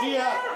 ¡Míralo!